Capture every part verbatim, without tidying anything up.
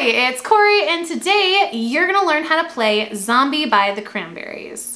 Hi, it's Corey, and today you're gonna learn how to play Zombie by the Cranberries.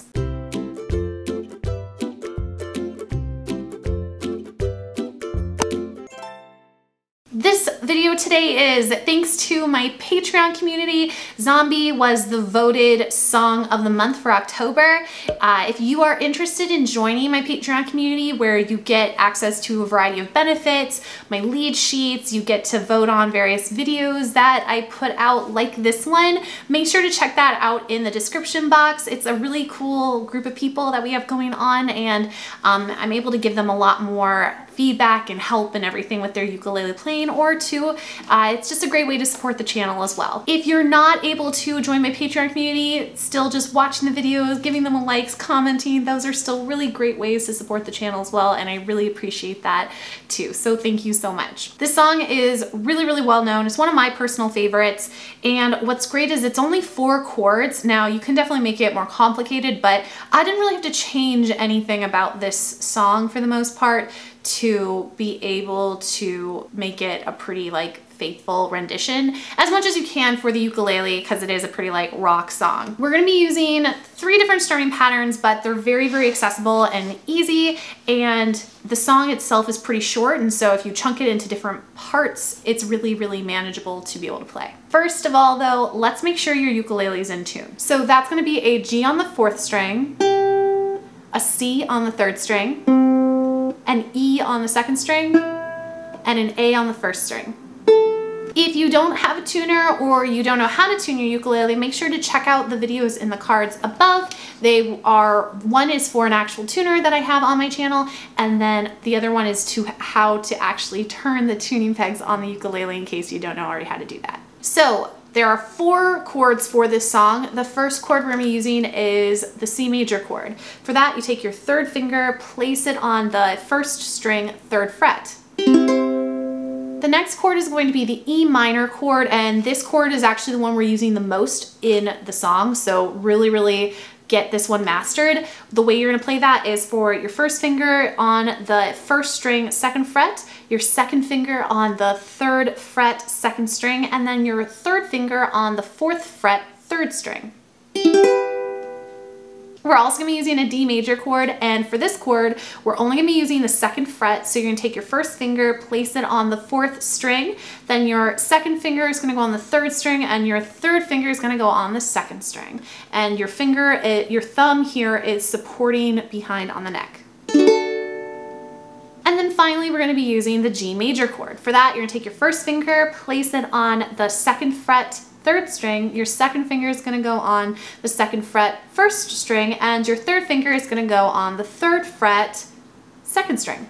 This video today is thanks to my Patreon community. Zombie was the voted song of the month for October. Uh, if you are interested in joining my Patreon community, where you get access to a variety of benefits, my lead sheets, you get to vote on various videos that I put out like this one, make sure to check that out in the description box. It's a really cool group of people that we have going on, and um, I'm able to give them a lot more feedback and help and everything with their ukulele playing, or to uh, it's just a great way to support the channel as well. If you're not able to join my Patreon community, still just watching the videos, giving them a likes, commenting, those are still really great ways to support the channel as well, and I really appreciate that too, so thank you so much. This song is really really well known. It's one of my personal favorites, and what's great is it's only four chords. Now you can definitely make it more complicated, but I didn't really have to change anything about this song for the most part to be able to make it a pretty like faithful rendition, as much as you can for the ukulele, because it is a pretty like rock song. We're gonna be using three different strumming patterns, but they're very very accessible and easy, and the song itself is pretty short, and so if you chunk it into different parts, it's really really manageable to be able to play. First of all though, let's make sure your ukulele is in tune. So that's gonna be a G on the fourth string, a C on the third string, an E on the second string, and an A on the first string. If you don't have a tuner or you don't know how to tune your ukulele, make sure to check out the videos in the cards above. They are, one is for an actual tuner that I have on my channel, and then the other one is to how to actually turn the tuning pegs on the ukulele in case you don't know already how to do that. So there are four chords for this song. The first chord we're gonna be using is the C major chord. For that, you take your third finger, place it on the first string, third fret. The next chord is going to be the E minor chord, and this chord is actually the one we're using the most in the song, so really, really get this one mastered. The way you're gonna play that is for your first finger on the first string, second fret, your second finger on the third fret, second string, and then your third finger on the fourth fret, third string. We're also gonna be using a D major chord, and for this chord, we're only gonna be using the second fret, so you're gonna take your first finger, place it on the fourth string, then your second finger is gonna go on the third string, and your third finger is gonna go on the second string. And your finger, it, your thumb here is supporting behind on the neck. And then finally, we're gonna be using the G major chord. For that, you're gonna take your first finger, place it on the second fret, third string, your second finger is gonna go on the second fret, first string, and your third finger is gonna go on the third fret, second string.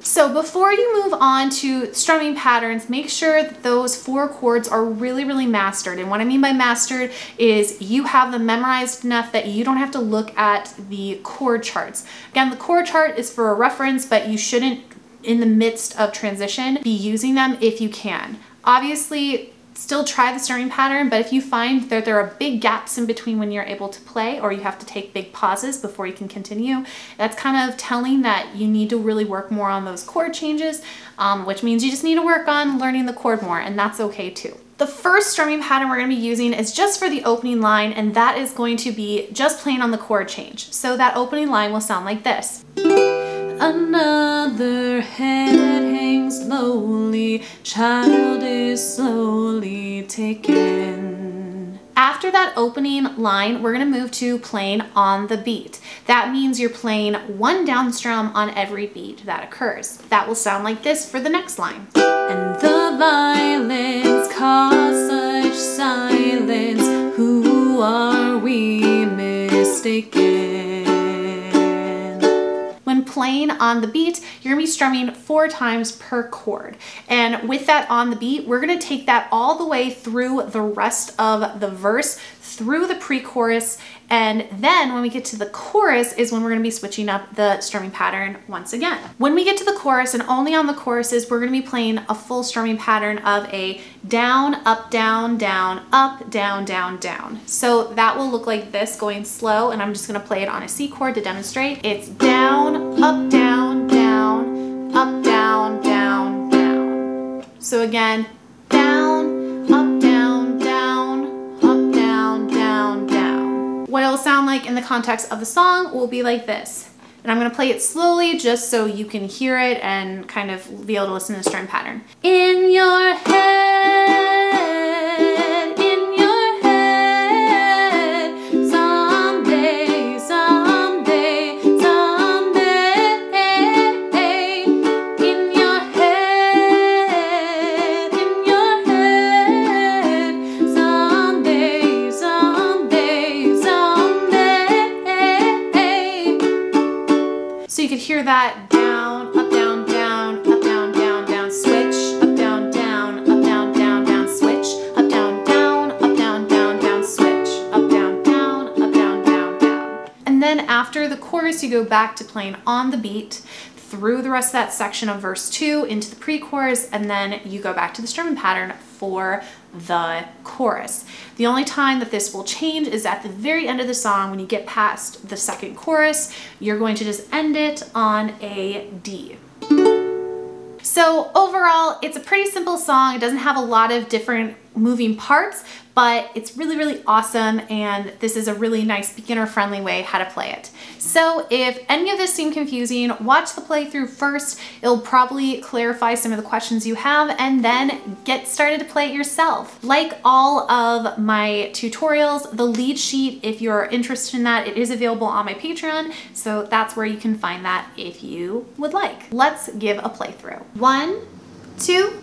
So before you move on to strumming patterns, make sure that those four chords are really, really mastered. And what I mean by mastered is you have them memorized enough that you don't have to look at the chord charts. Again, the chord chart is for a reference, but you shouldn't, in the midst of transition, be using them if you can. Obviously, still try the strumming pattern, but if you find that there are big gaps in between when you're able to play, or you have to take big pauses before you can continue, that's kind of telling that you need to really work more on those chord changes, um, which means you just need to work on learning the chord more, and that's okay too. The first strumming pattern we're gonna be using is just for the opening line, and that is going to be just playing on the chord change. So that opening line will sound like this. Another head hangs lowly, child is slowly taken. After that opening line, we're gonna move to playing on the beat. That means you're playing one down strum on every beat that occurs. That will sound like this for the next line. And the violence caused such silence, who are we mistaken? When playing on the beat, you're gonna be strumming four times per chord. And with that on the beat, we're gonna take that all the way through the rest of the verse, through the pre-chorus, and then when we get to the chorus is when we're gonna be switching up the strumming pattern once again. When we get to the chorus, and only on the choruses, we're gonna be playing a full strumming pattern of a down, up, down, down, up, down, down, down. So that will look like this, going slow, and I'm just gonna play it on a C chord to demonstrate. It's down, up, down, down, up, down, down, down. So again, it'll sound like in the context of the song will be like this. And I'm gonna play it slowly just so you can hear it and kind of be able to listen to the string pattern. In your head, in your head, someday, someday, someday, in your head, in your head, someday, someday, someday. So you could hear that down, up, down, down, up, down, down, down, switch. Then after the chorus, you go back to playing on the beat through the rest of that section of verse two into the pre-chorus, and then you go back to the strumming pattern for the chorus. The only time that this will change is at the very end of the song. When you get past the second chorus, you're going to just end it on a D. So overall, it's a pretty simple song. It doesn't have a lot of different moving parts, but it's really, really awesome, and this is a really nice beginner-friendly way how to play it. So if any of this seemed confusing, watch the playthrough first. It'll probably clarify some of the questions you have, and then get started to play it yourself. Like all of my tutorials, the lead sheet, if you're interested in that, it is available on my Patreon, so that's where you can find that if you would like. Let's give a playthrough. One, two,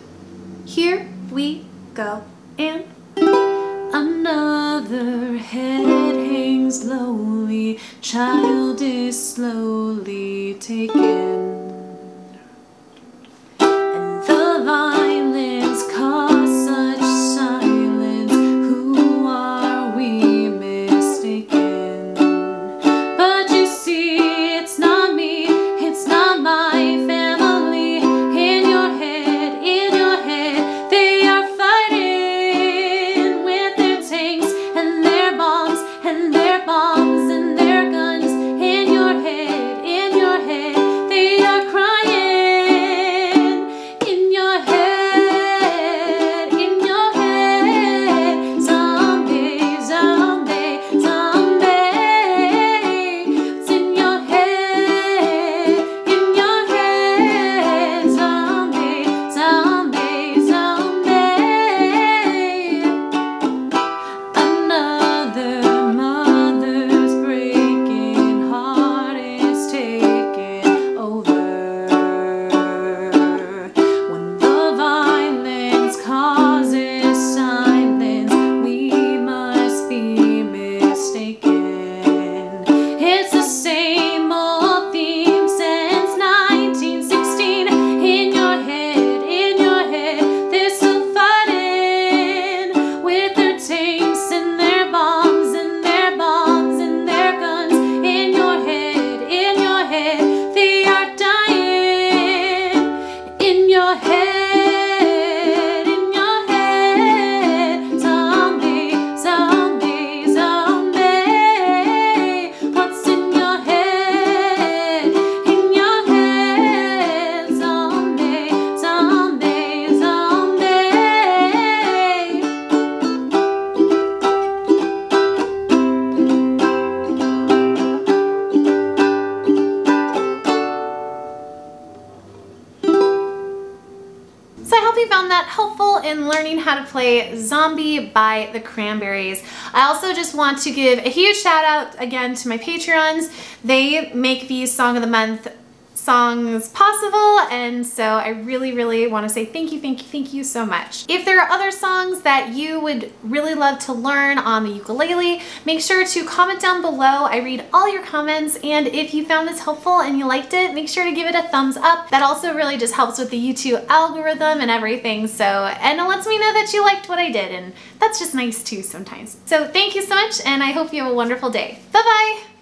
here we go. And another head hangs lowly, child is slowly taken, and the violence caused such silence. Who are we mistaken? But you see, it's not me, it's not my family. How to play Zombie by the Cranberries. I also just want to give a huge shout out again to my Patreons. They make these Song of the Month songs possible, and so I really, really want to say thank you, thank you, thank you so much. If there are other songs that you would really love to learn on the ukulele, make sure to comment down below. I read all your comments, and if you found this helpful and you liked it, make sure to give it a thumbs up. That also really just helps with the YouTube algorithm and everything, so, and it lets me know that you liked what I did, and that's just nice too sometimes. So thank you so much, and I hope you have a wonderful day. Bye-bye!